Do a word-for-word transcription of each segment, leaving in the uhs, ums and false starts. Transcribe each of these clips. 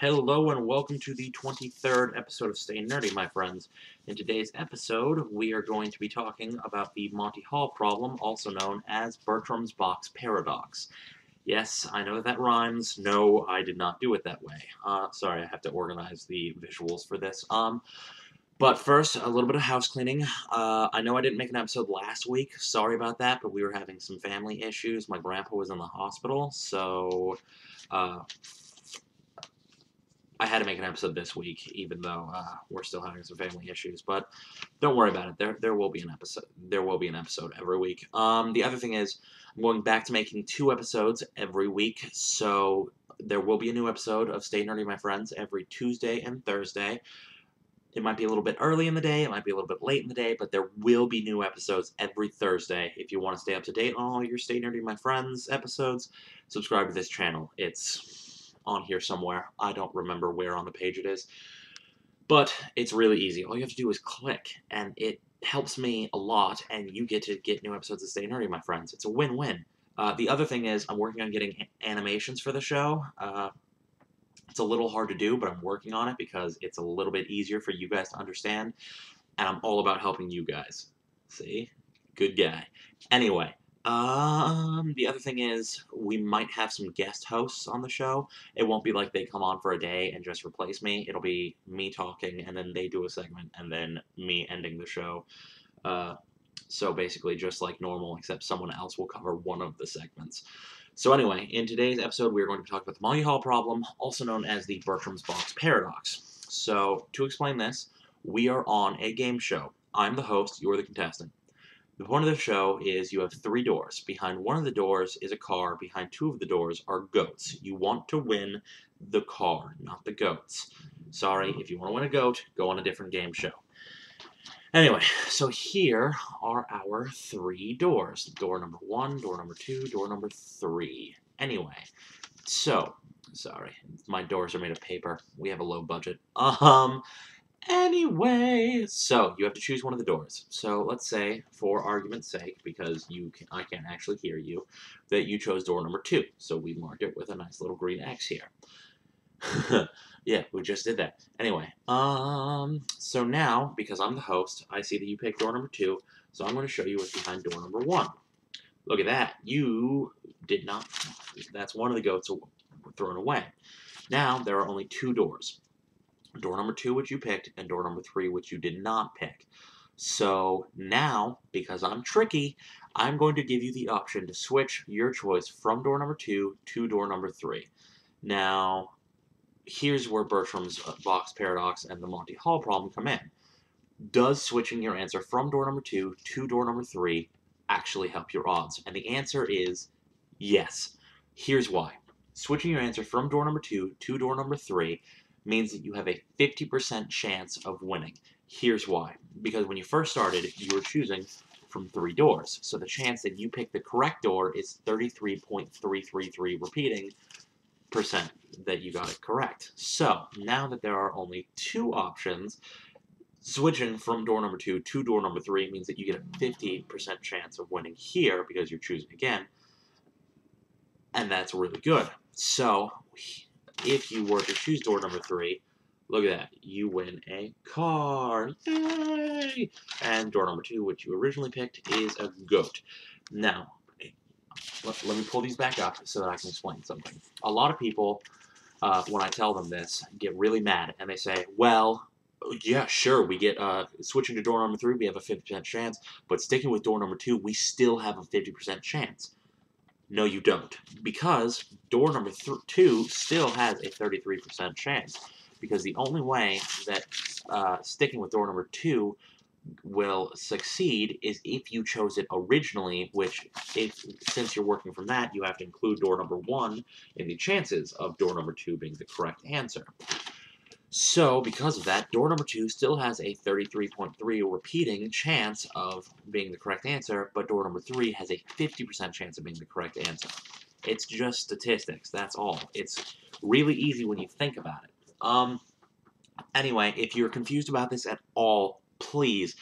Hello and welcome to the twenty-third episode of Stay Nerdy, my friends. In today's episode, we are going to be talking about the Monty Hall problem, also known as Bertrand's Box Paradox. Yes, I know that rhymes. No, I did not do it that way. Uh, sorry, I have to organize the visuals for this. Um, but first, a little bit of house cleaning. Uh, I know I didn't make an episode last week. Sorry about that, but we were having some family issues. My grandpa was in the hospital, so... Uh, I had to make an episode this week, even though uh, we're still having some family issues. But don't worry about it. There, there will be an episode. There will be an episode every week. Um, the other thing is, I'm going back to making two episodes every week. So there will be a new episode of Stay Nerdy, my friends, every Tuesday and Thursday. It might be a little bit early in the day. It might be a little bit late in the day. But there will be new episodes every Thursday. If you want to stay up to date on all your Stay Nerdy, my friends episodes, subscribe to this channel. It's on here somewhere. I don't remember where on the page it is, but it's really easy. All you have to do is click, and it helps me a lot, and you get to get new episodes of Stay Nerdy, my friends. It's a win-win. Uh, the other thing is I'm working on getting animations for the show. Uh, it's a little hard to do, but I'm working on it because it's a little bit easier for you guys to understand, and I'm all about helping you guys. See? Good guy. Anyway. Um, the other thing is, we might have some guest hosts on the show. It won't be like they come on for a day and just replace me. It'll be me talking, and then they do a segment, and then me ending the show. Uh, so basically just like normal, except someone else will cover one of the segments. So anyway, in today's episode, we're going to talk about the Monty Hall problem, also known as the Bertrand's Box Paradox. So, to explain this, we are on a game show. I'm the host, you're the contestant. The point of the show is you have three doors. Behind one of the doors is a car. Behind two of the doors are goats. You want to win the car, not the goats. Sorry, if you want to win a goat, go on a different game show. Anyway, so here are our three doors. Door number one, door number two, door number three. Anyway, so, sorry, my doors are made of paper. We have a low budget. Um... Anyway, so you have to choose one of the doors. So let's say, for argument's sake, because you can, I can't actually hear you, that you chose door number two. So we marked it with a nice little green X here. Yeah, we just did that. Anyway, um, so now, because I'm the host, I see that you picked door number two, so I'm going to show you what's behind door number one. Look at that. You did not. That's one of the goats thrown away. Now there are only two doors. Door number two, which you picked, and door number three, which you did not pick. So now, because I'm tricky, I'm going to give you the option to switch your choice from door number two to door number three. Now, here's where Bertrand's Box Paradox and the Monty Hall problem come in. Does switching your answer from door number two to door number three actually help your odds? And the answer is yes. Here's why. Switching your answer from door number two to door number three means that you have a fifty percent chance of winning. Here's why. Because when you first started, you were choosing from three doors. So the chance that you pick the correct door is thirty-three point three three three repeating percent that you got it correct. So now that there are only two options, switching from door number two to door number three means that you get a fifty percent chance of winning here because you're choosing again. And that's really good. So if you were to choose door number three, look at that. You win a car. Yay! And door number two, which you originally picked, is a goat. Now, let, let me pull these back up so that I can explain something. A lot of people, uh, when I tell them this, get really mad, and they say, well, yeah, sure, we get uh, switching to door number three, we have a fifty percent chance, but sticking with door number two, we still have a fifty percent chance. No, you don't, because door number two still has a thirty-three percent chance, because the only way that uh, sticking with door number two will succeed is if you chose it originally, which, if since you're working from that, you have to include door number one in the chances of door number two being the correct answer. So, because of that, door number two still has a thirty-three point three repeating chance of being the correct answer, but door number three has a fifty percent chance of being the correct answer. It's just statistics, that's all. It's really easy when you think about it. Um, anyway, if you're confused about this at all, please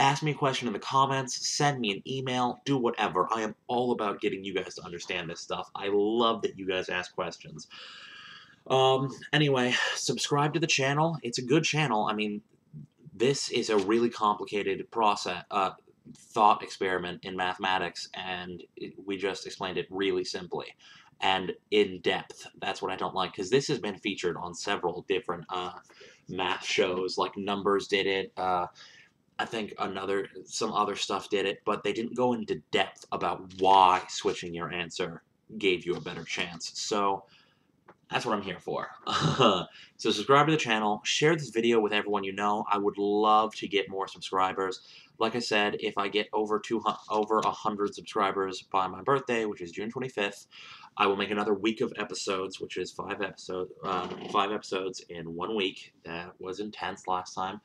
ask me a question in the comments, send me an email, do whatever. I am all about getting you guys to understand this stuff. I love that you guys ask questions. Um, anyway, subscribe to the channel. It's a good channel. I mean, this is a really complicated process, uh, thought experiment in mathematics, and it, we just explained it really simply and in depth. That's what I don't like, because this has been featured on several different uh, math shows, like Numbers did it, uh, I think another, some other stuff did it, but they didn't go into depth about why switching your answer gave you a better chance. So that's what I'm here for. So subscribe to the channel, share this video with everyone you know. I would love to get more subscribers. Like I said, if I get over two hundred, over one hundred subscribers by my birthday, which is June twenty-fifth, I will make another week of episodes, which is five episode, uh, five episodes in one week. That was intense last time.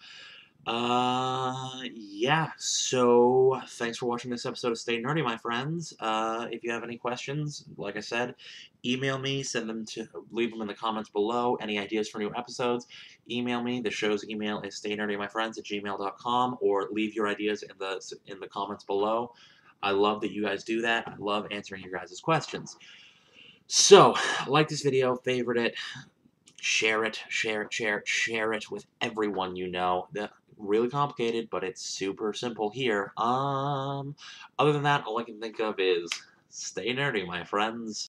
Uh, yeah, so thanks for watching this episode of Stay Nerdy, my friends. Uh, if you have any questions, like I said, email me, send them to, leave them in the comments below. Any ideas for new episodes, email me. The show's email is stay nerdy my friends at gmail dot com, or leave your ideas in the, in the comments below. I love that you guys do that. I love answering your guys' questions. So, like this video, favorite it, share it, share it, share it, share it with everyone you know. The, really complicated, but it's super simple here. Um, other than that, all I can think of is stay nerdy, my friends.